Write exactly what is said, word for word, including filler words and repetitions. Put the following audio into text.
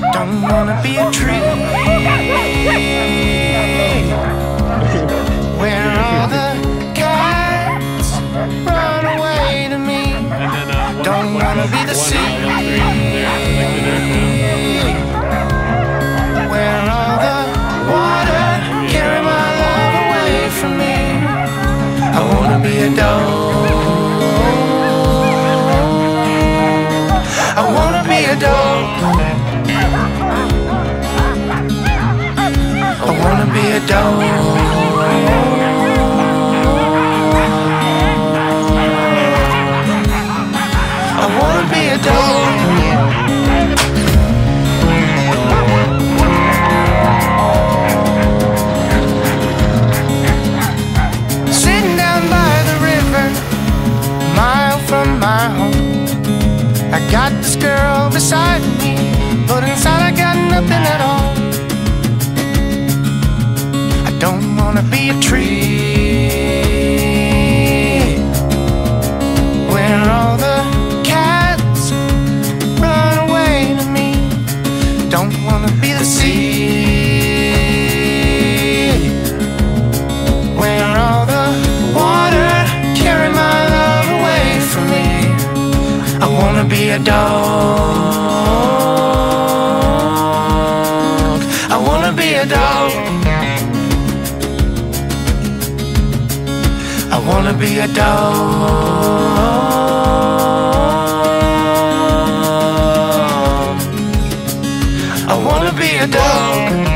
Don't wanna be a tree where all the cats run away to me. Don't wanna be the sea dog. I wanna be a dog. I wanna be a dog. Sitting down by the river, a mile from my home, I got this girl beside me, but inside I got nothing at all. I don't wanna be a tree where all the cats run away to me. Don't wanna be the sea where all the water carry my love away from me. I wanna be a dog. I wanna be a dog. I wanna be a dog. I wanna be a dog.